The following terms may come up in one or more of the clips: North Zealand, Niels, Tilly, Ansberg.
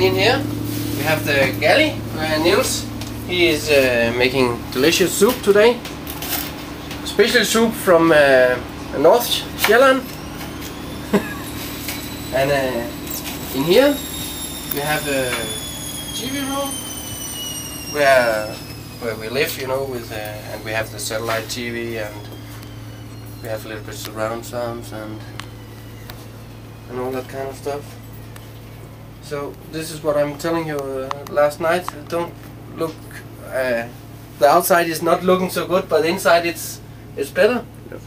And in here we have the galley where Niels, he is making delicious soup today. Special soup from North Zealand. And in here we have a TV room where we live, you know, with and we have the satellite TV, and we have a little bit surround sounds and all that kind of stuff. So this is what I'm telling you last night. Don't look. The outside is not looking so good, but inside it's better. Yep.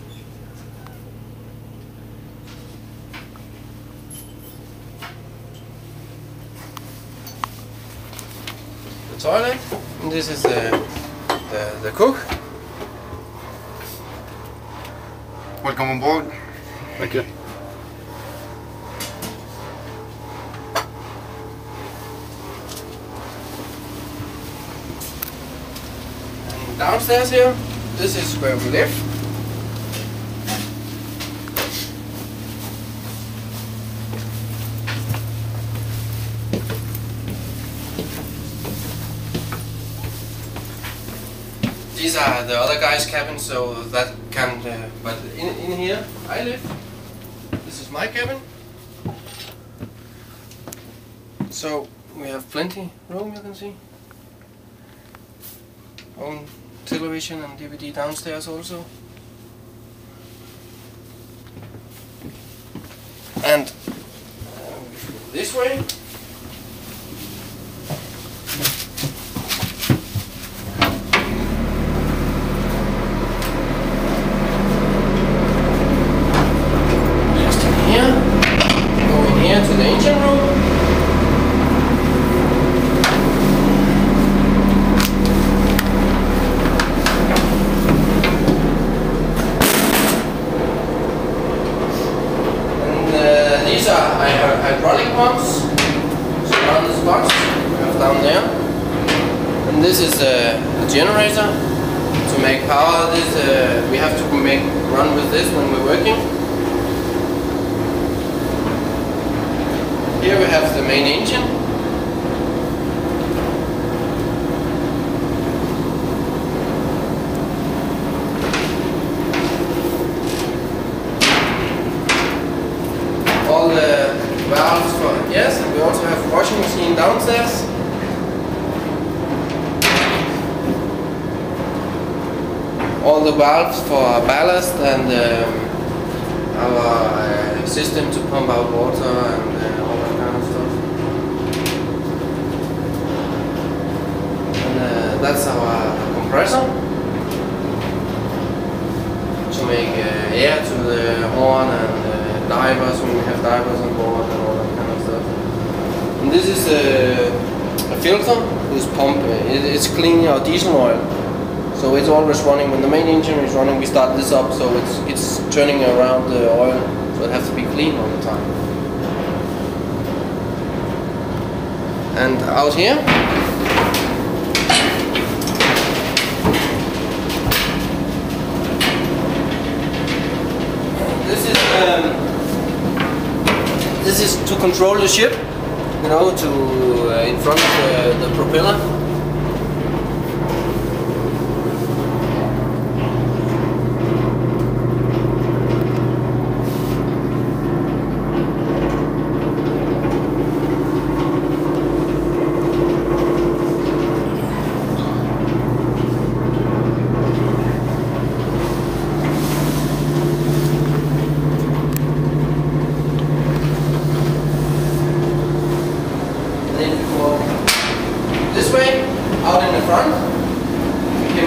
The toilet. And this is the cook. Welcome on board. Thank you. Downstairs here, this is where we live. These are the other guys' cabins, so that can. But in here, I live. This is my cabin. So we have plenty room, you can see. Own television and DVD downstairs also. And this way, just in here, go in here to the engine room. Hydraulic pumps around this box we have down there, and this is a generator to make power. This we have to make run with this when we're working. Here we have the main engine, all the valves for it, yes, and we also have a washing machine downstairs. All the valves for ballast and our system to pump out water and all that kind of stuff. And that's our compressor to make air to the horn and divers, when we have divers on board and all that kind of stuff. And this is a filter who's pumped. It's cleaning our diesel oil, so it's always running. When the main engine is running, we start this up, so it's turning around the oil, so it has to be clean all the time. And out here, this is this is to control the ship, you know, to in front of the propeller.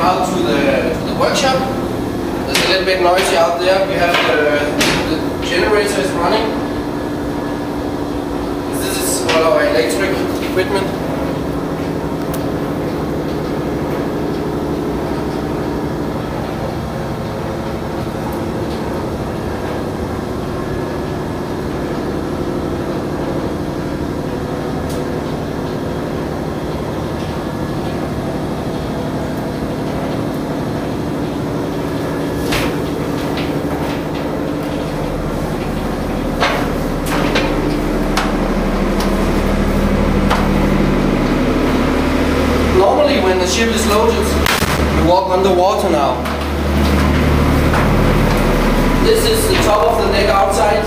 Out to the workshop. There's a little bit noisy out there. We have the generator is running. This is all our electric equipment. on the water now. This is the top of the neck outside.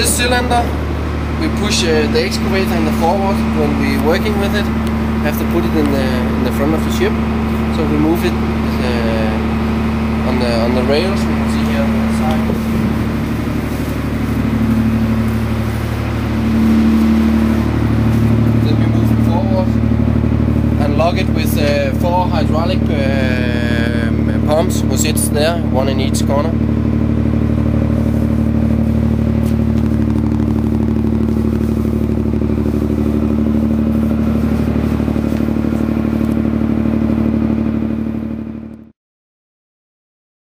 This cylinder, we push the excavator in the forward when we're working with it. We have to put it in the front of the ship, so we move it on the rails. We can see here on the side. Then we move it forward and lock it with 4 hydraulic pumps, which sits there, one in each corner.